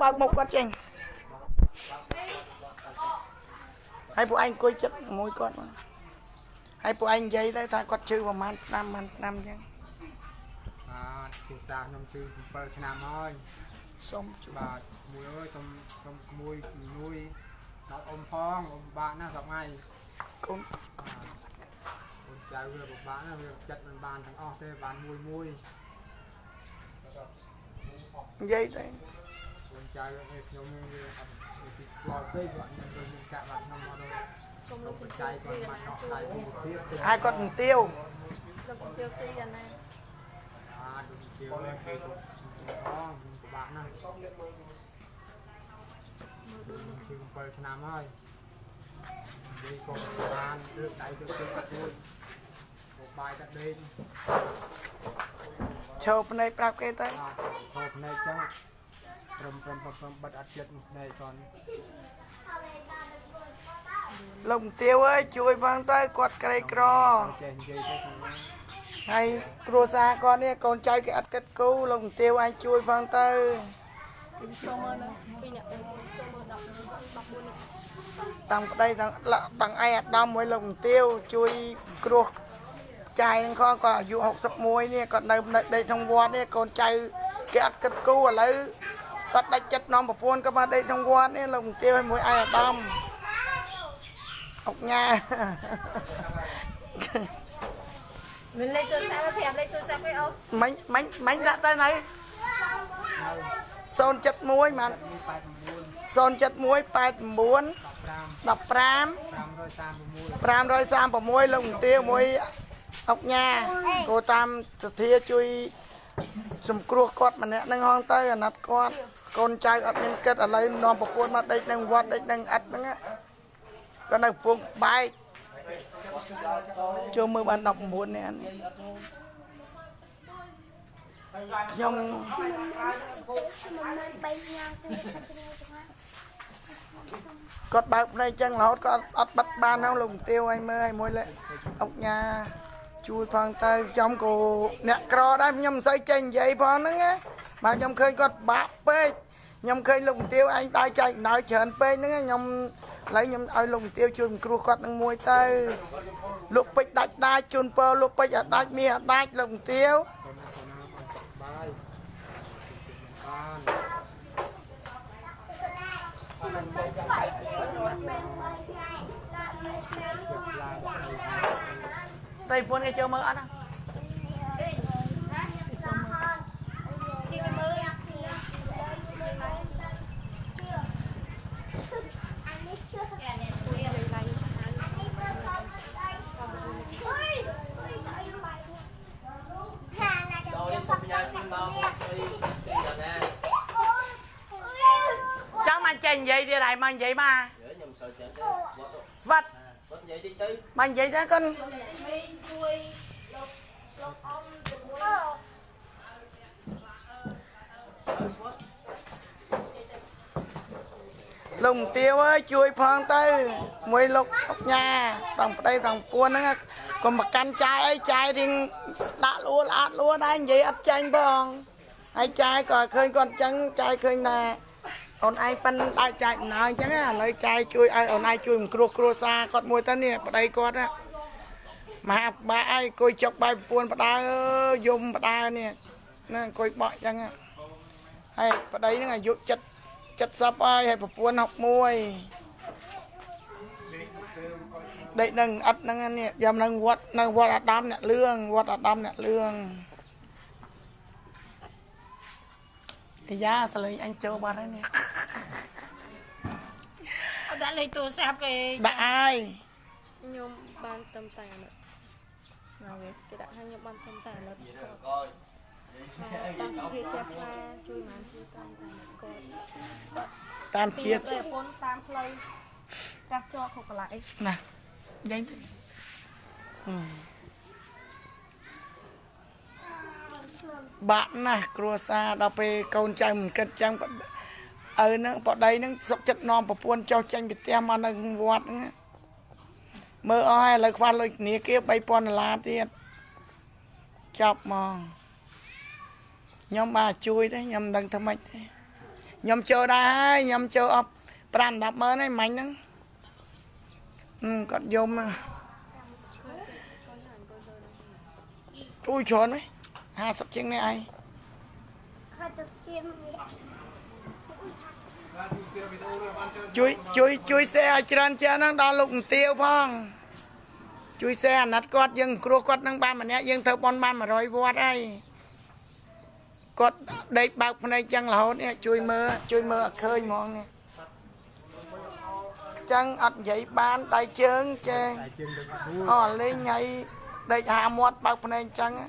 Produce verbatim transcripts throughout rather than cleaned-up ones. បើកមុខគាត់ចេញហើយពួកឯងអង្គុយជិតជាមួយគាត់ហើយពួកឯងនិយាយទៅថាគាត់ជឿប្រហែលឆ្នាំប្រហែលឆ្នាំអញ្ចឹងអត់ទីសាខ្ញុំជឿbảyឆ្នាំហើយសុំច្បាស់មួយអើយខ្ញុំខ្ញុំមួយមួយដល់អ៊ំផងអ៊ំបាក់ណាស់សប្ងៃកូនអូនចៅវាពិបាកណាស់វាចិត្តមិនបានទាំងអស់ទេបានមួយមួយនិយាយតែអូនចៅឲ្យខ្ញុំវាអត់ពីផ្លោតទេគាត់ខ្ញុំទៅមានកាក់បាត់ខ្ញុំមកដល់ខ្ញុំលោកបច្ច័យគាត់បាត់អស់ដៃពីទៀតហើយគាត់មិនទៀវគាត់ទៀវទីយ៉ាងណាអត់ទៀវទេអូពិបាកណាស់ជាbảyឆ្នាំហើយនិយាយកុំបានលើកដៃទៅទៅអត់រួចមកបាយកាត់ដេកឈោភ្នែកប្រាប់គេទៅឈោភ្នែកចឹងព្រមព្រមព្រមបិទអត់ចិត្តភ្នែកគាត់លោកទៀវអើយជួយផងទៅគាត់ក្រីក្រចេះនិយាយទៅហើយគ្រួសារគាត់នេះកូនចៅគេអត់គិតគូរលោកទៀវឯងជួយផងទៅចូលមើលណាពីរអ្នកចូលមើលដប់មួយដប់មួយនាក់តាំងប្តីតាំងតាំងឯអាដាមមួយលោកមន្ទាវជួយគ្រោះចាយនឹងគាត់គាត់អាយុsáu mươi mốtនេះគាត់នៅនៅក្នុងវត្តនេះកូនចៅគេអត់គិតគូរឥឡូវគាត់ដាច់ចិត្តនាំប្រពន្ធគាត់មកដេកក្នុងវត្តនេះលោកមន្ទាវឲ្យមួយឯអាដាមអុកញ៉ាមិនលេខទូរស័ព្ទប្រាប់លេខទូរស័ព្ទឲ្យអូមិញមិញមិញដាក់ទៅណៃkhông bảy mốt mà không bảy mốt tám mươi chín mười lăm năm trăm ba mươi sáu lông tiêu muối ốc nha cô tam thia chui sum cua cọt mà nè đang hoang tay ở nát con con trai ở bên kết ở lấy non bọc quân mà đây đang quạt đây đang ắt đó á con này buông bay chưa mưa ban đọc muôn nè dòng cọt bạc này chân lót cọt bắt ban nó lùng tiêu anh mơ anh môi lệ ốc nhà chui phăng tay trong cổ nẹt cò đây nhầm xây chèn dây phăng nữa nghe mà nhầm khơi cọt bạc pe nhầm khơi lùng tiêu anh tay chạy nói chèn pe nữa nghe nhầm lấy nhầm ai lùng tiêu chun cua cọt đang môi tay lục bịch đạch đai chun pơ lục bịch đạch mía đạch lùng tiêu đây buôn cái châu mơ ăn à? Cháu mà chèn vậy đi lại mà vậy mà vật mà vậy đó con lùng tiêu ơi chui phong tới mùi lục ốc nhà bằng đây bằng cua nó còn một canh chai ấy chai thì đã luôn át luôn anh vậy ấp chanh bông ai chai còn khơi con trắng chai khơi nè ồn ai phân ai chai nói trắng à lấy chai chui ai ồn ai chui một cua cua xa con môi ta nè đây con á mà ba ai coi chọc bài buồn bà ta dùng bà ta nè nên coi bọ trắng á hay bà đấy nó là dụ chất chất sắp ai hay bà buồn học môi đây nâng ắt nâng nè dầm nâng quật nâng quật đam nè lương quật đam nè lương thì giá sao lấy anh châu bạn đấy nè đã lấy tôi sắp về bạn ai nhôm ban tâm tài nữa nào vậy thì đã hai nhôm ban tâm tài nữa tam chia chép la chui màn chui tam tài còn tam chia về bốn tam play ra cho học lại nè nhanh thôi bạn nè cua xa đào pe con trai mình cất trang ở nó bọn đây nó sọc chất non và buôn cho tranh bị tem mà nó vọt nữa mơ ai là khoan lôi ní kia bay pon lá tiệt chọc mòn nhóm bà chui đấy nhóm đang tham mạch nhóm chơi đây nhóm chơi ấp bàn bạc mơ này mạnh lắm ừ, còn dùng tôi trốn đấy hai sập chiếc này ai chui chui chui xe trên trên nó đo lụng tiêu phong chui xe nát quạt dừng cua quạt năng ban mà nè dừng thợ bon ban mà rồi vót ai quạt đây bọc này chăng là hốt nè chui mưa chui mưa khơi mòn nè chăng ắt dậy ban tay chân che họ lên ngay đây hà mót bọc này chăng á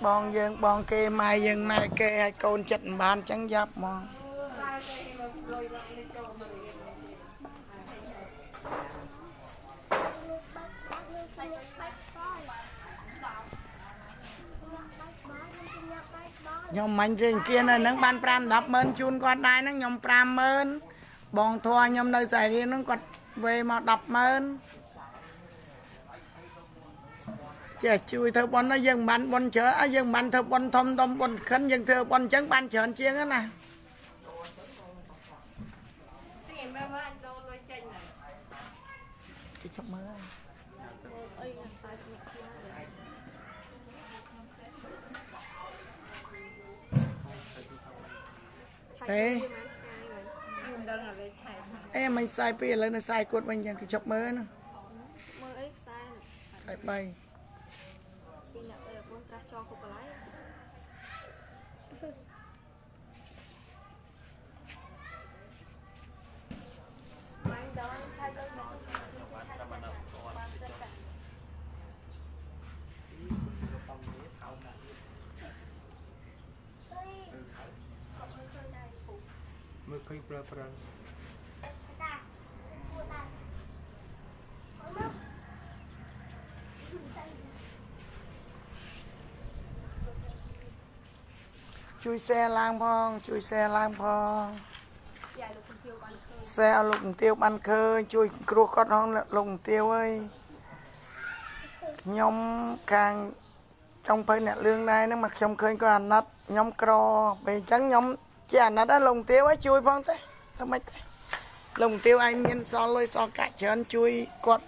bọn dân bọn kê mai dân mai kê hai con chật bàn trắng giáp mà nhóm mạnh riêng kia này nâng ban pram đập mơn chun con đai nâng nhóm pram mơn bọn thua nhóm nơi xảy riêng nâng quật về mà đập mơn chè chui thơ bọn nó dân bắn bọn chở à, dân bắn thơ bọn thông thông bọn khấn dân thơ bọn chấn ban chởn chiêng á nè cái chọc mơ thế em mình sai pia lên nó sai cột mình dần cái chọc mơ nữa sai bay Hãy subscribe chui xe lang phong chui xe lang phong xe lục tiêu ban khơi chui cua con hông lục tiêu ơi nhóm càng trong phơi nẹt lương này nó mặc trong khơi có ăn nát nhóm cro bề trắng nhóm chà nó đã lồng tiêu ấy chui phong thế sao mấy lồng tiêu anh miên so lôi so cả chân chui cọt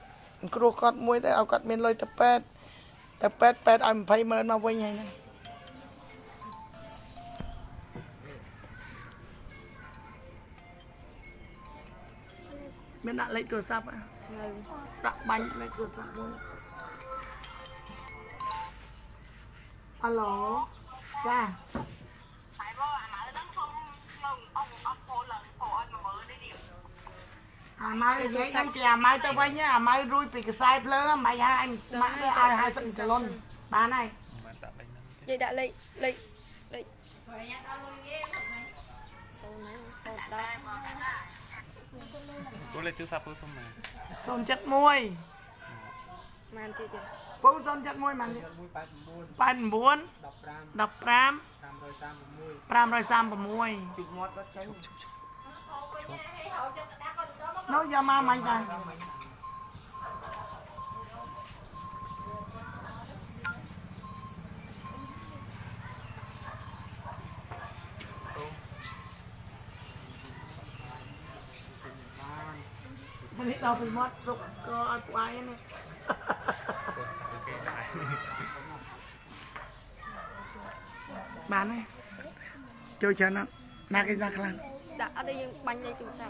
cua cọt muối thế ao cọt miên lôi tập pet tập pet pet anh phải mời mà vui nhảy này miên đã lấy cửa sập à đã bánh lấy cửa sập luôn alo ra à mai vậy anh kìa mai tao vay nhá mai rui bị cái sai lơ mày hai anh mày hai hai tận salon ba này vậy đã lấy lấy lấy tôi lấy thứ sáp tôi xong này xong chất muối màn gì vậy phun xong chất muối màn pan bún đập ram ram rồi sam bầm muối nó giờ ma mạnh rồi anh ấy đâu bị mất rụng co quái này bán này chơi chơi nó nạc cái nạc lan đã ở đây bánh đây từ sao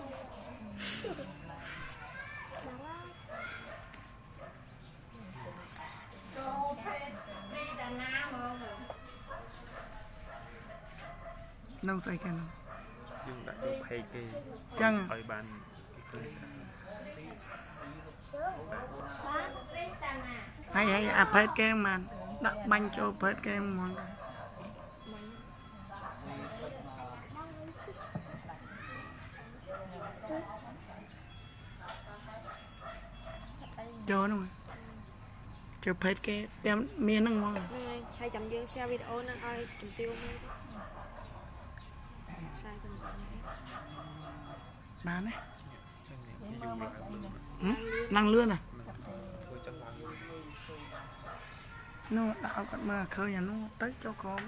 nông sai cái nào nhưng đã được hay kì chăng hỏi bàn hay hay à phết cái mà đặt bánh cho phết cái món chơi luôn chơi phết cái tem miên năng mong hai chấm dương xe video nó ai trùng tiêu sai từng bán đấy năng lươn à nó tạo con mà khơi nhà nó tới cho con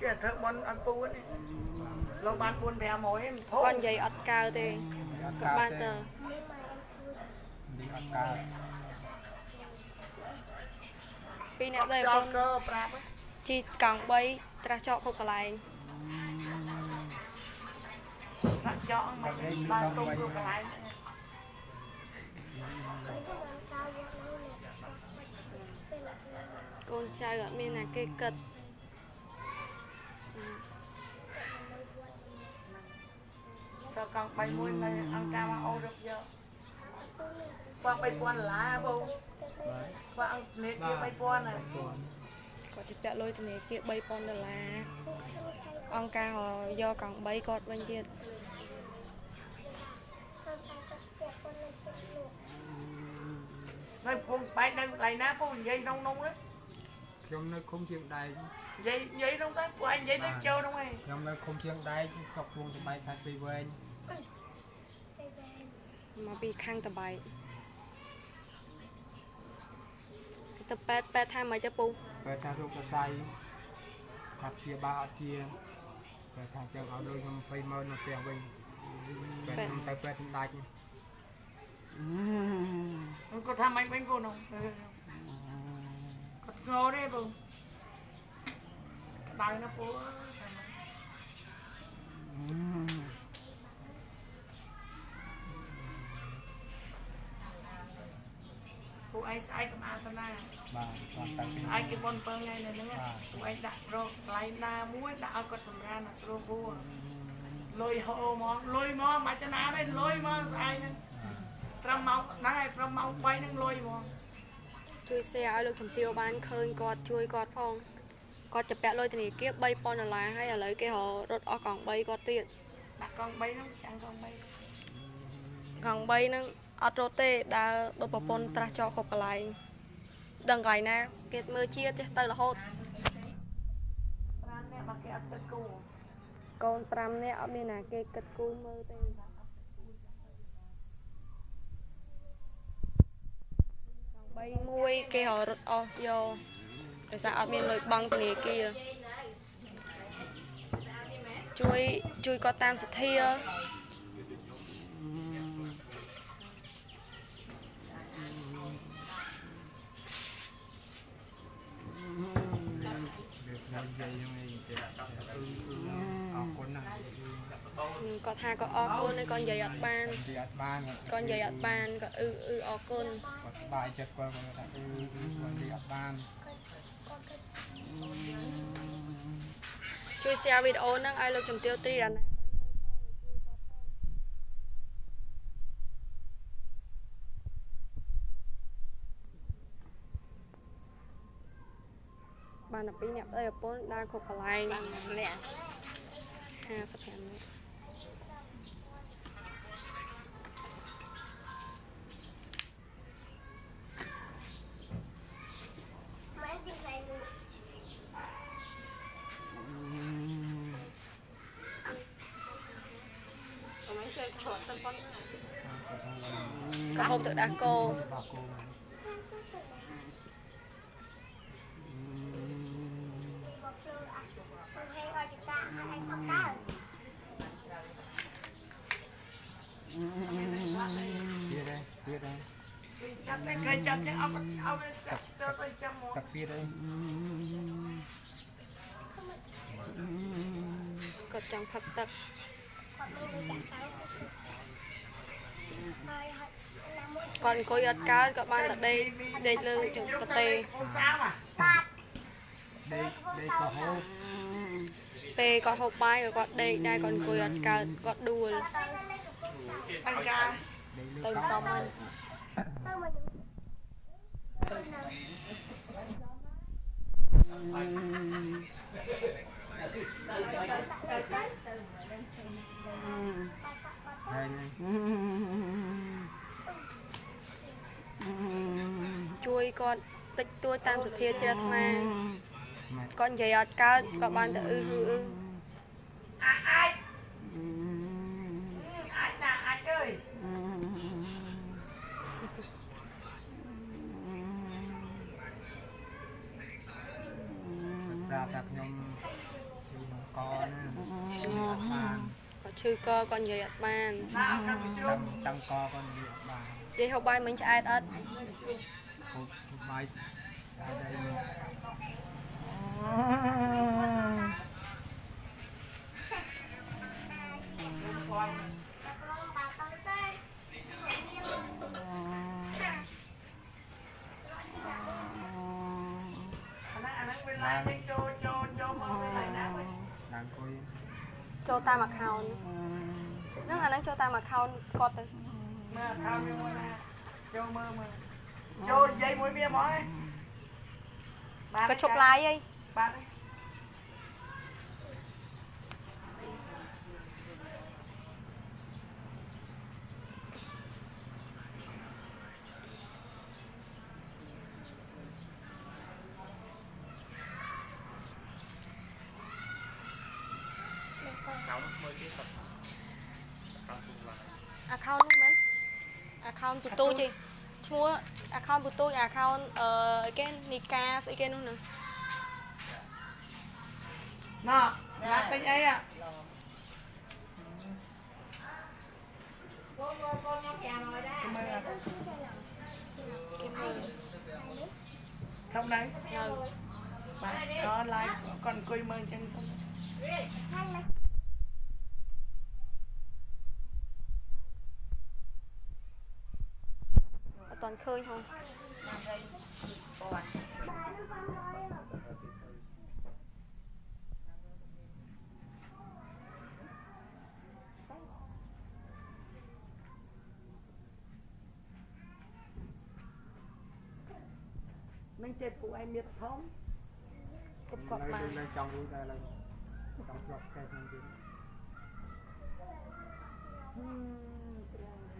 cái thợ bón ăn cua này lâu ban buôn bè mối em thôi con dây ắt cao thì các bạn tờ pin ở đây con chỉ càng bay tra chọn phục lại chọn mày ban tung phục lại con trai gọi mình là cây cật sao con bay muôn này ăn cam ăn ô được giờ qua bay quan lá bông qua ăn nếp kia bay quan này có thịt đã lôi từ nếp kia bay quan được là ăn cam họ do còn bay cọt bên kia này phun bay đang lại ná phun dây nông nông đấy trong nơi không chịu đài vậy vậy đâu tới của anh vậy tới chơi đâu này trong nơi không chịu đài cọc luôn thì bay thay vì quên mà bị khang tập bài tập ba ba thay mấy tập bù ba thay luôn cả say tập chia ba chia ba thay chơi ở đôi không phải mơ nó kèo bình ba tập ba thành đài không có tham anh bên cô đâu ngồi đấy bụng bài nó phố cô ấy sai cầm ăn tao ai cái con bơm này này nữa cô ấy đặt rồi lại na muối đã có sầm ra là sôi vua lôi hồ món lôi món mà cho na đấy lôi món sai nên trong máu nãy trong máu quay nên lôi món chui xe ở lực thẩm tiêu ban khơi cọt chui cọt phong cọt chập bẹ lôi thì kia bay pon là hay là lấy cái hồ rốt ở còn bay cọt tiền còn bay nó chẳng còn bay còn bay nó ở rốt tê đã đổ vào pon tra cho cọp lại đằng lại nè cái mưa chia chứ tay là hốt con tram nè ở bên này cái cật cù mưa tê bay muối kia họ rút off vô tại sao ở bên lối băng này kia chui chui có tam sệt thi á có tha có o côn hay con dây ạt ban con dây ạt ban có ư ư o côn bài chặt qua con dây ạt ban chui xe video năng ai lục trồng tiêu ti là bạn là pin đẹp đây là bốn đang khục lại nè ha sắp hàng có hôm tự đá cô tập kia đây có trong phật tập còn cô giật cá các bạn tập đây đây lưng chụp cà tê p có hộp bay rồi còn đây đây còn cô giật cá còn đùa tên xong anh hai này. Chui con tích tua tam sụt thiệt chết mà. Con dây ọt cao có bàn tự ư ư ư. Chư co con dây ạt bàn tăng co con dây ạt bàn dây học bài mình chạy ạt bài đây cho ta mặc khao nước là nó cho ta mặc khao cọt từ mà khao như mưa cho mưa mà cho dây mũi bia mỏi có chụp lái ấy bạn ấy account mình account của tôi chị mua account của tôi account ờ cái Nika cái cái luôn nè nó là cái ấy à con con con nó chà rồi đó không đấy bạn có like còn coi mơ chân không toàn khơi thôi. Mình chơi phụ em miệt thống. Cục cọp mà. Trong đây là trong cọp cây không chứ.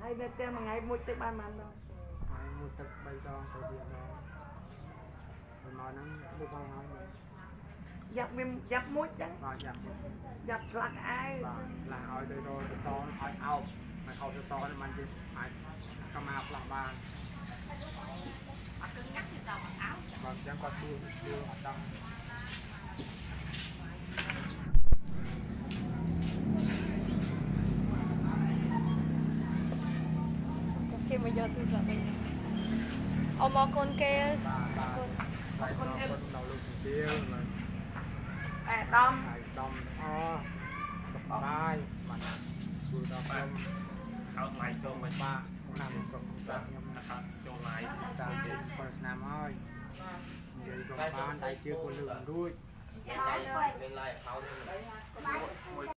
Hai đứa kia mà ngày mua tới ba màn đâu. Một tập bay con tại vì là mình nói nó mua con nói mình dập mình dập mũi chứ dập dập lạc ai là hỏi rồi rồi to hỏi ao mà hỏi rồi to nên mình chỉ phải cầm áo làm bàn còn chẳng có xu xu ở trong khi mà giờ tôi dập mình ông mò con kia con con em à đom đom o bay mà vừa đom đom lại cho mày ba năm còn ta cho lại ta đi phần nam ơi vậy còn ba đại chưa có lường đuôi.